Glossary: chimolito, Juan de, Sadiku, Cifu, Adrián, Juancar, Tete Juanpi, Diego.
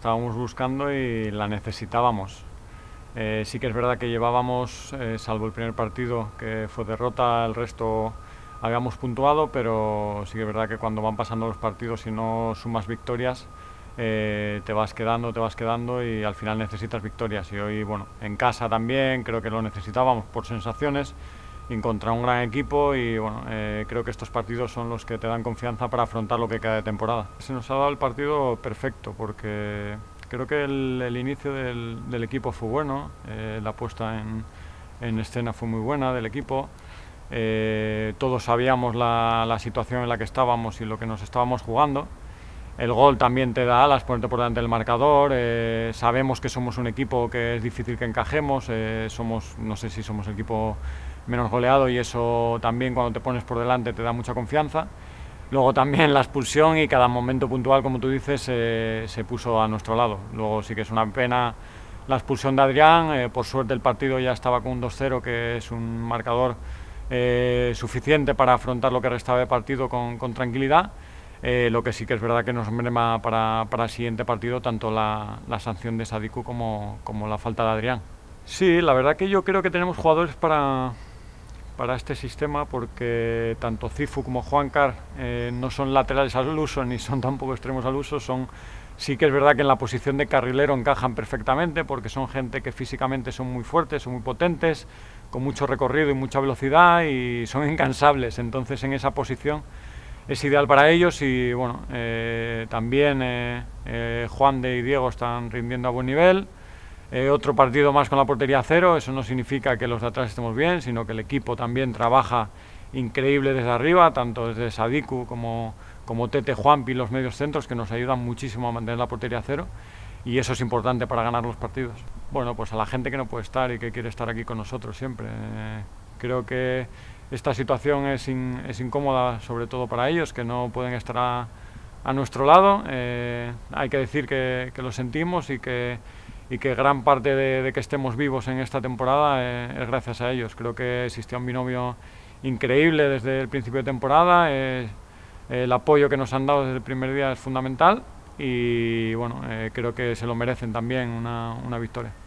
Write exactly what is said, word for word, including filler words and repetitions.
estábamos buscando y la necesitábamos. Eh, sí que es verdad que llevábamos, eh, salvo el primer partido que fue derrota, el resto habíamos puntuado, pero sí que es verdad que cuando van pasando los partidos y no sumas victorias, eh, te vas quedando, te vas quedando y al final necesitas victorias. Y hoy, bueno, en casa también creo que lo necesitábamos por sensaciones, y contra un gran equipo y bueno, eh, creo que estos partidos son los que te dan confianza para afrontar lo que queda de temporada. Se nos ha dado el partido perfecto porque creo que el, el inicio del, del equipo fue bueno, eh, la puesta en, en escena fue muy buena del equipo. Eh, todos sabíamos la, la situación en la que estábamos y lo que nos estábamos jugando. El gol también te da alas, ponerte por delante del marcador. Eh, sabemos que somos un equipo que es difícil que encajemos. Eh, somos, no sé si somos el equipo menos goleado y eso también cuando te pones por delante te da mucha confianza. Luego también la expulsión y cada momento puntual, como tú dices, eh, se puso a nuestro lado. Luego sí que es una pena la expulsión de Adrián. Eh, por suerte el partido ya estaba con un dos cero, que es un marcador eh, suficiente para afrontar lo que restaba de partido con, con tranquilidad. Eh, lo que sí que es verdad que nos merma para, para el siguiente partido tanto la, la sanción de Sadiku como, como la falta de Adrián. Sí, la verdad que yo creo que tenemos jugadores para... para este sistema, porque tanto Cifu como Juancar eh, no son laterales al uso ni son tampoco extremos al uso. Son, sí que es verdad que en la posición de carrilero encajan perfectamente porque son gente que físicamente son muy fuertes, son muy potentes, con mucho recorrido y mucha velocidad y son incansables. Entonces en esa posición es ideal para ellos y bueno, eh, también eh, eh, Juan de y Diego están rindiendo a buen nivel. Eh, otro partido más con la portería cero, eso no significa que los de atrás estemos bien, sino que el equipo también trabaja increíble desde arriba, tanto desde Sadiku como, como Tete Juanpi, los medios centros, que nos ayudan muchísimo a mantener la portería cero, y eso es importante para ganar los partidos. Bueno, pues a la gente que no puede estar y que quiere estar aquí con nosotros siempre. Eh, creo que esta situación es, in, es incómoda, sobre todo para ellos, que no pueden estar a, a nuestro lado. Eh, hay que decir que, que lo sentimos y que... y que gran parte de, de que estemos vivos en esta temporada eh, es gracias a ellos. Creo que existía un binomio increíble desde el principio de temporada, eh, el apoyo que nos han dado desde el primer día es fundamental y bueno, eh, creo que se lo merecen también una, una victoria.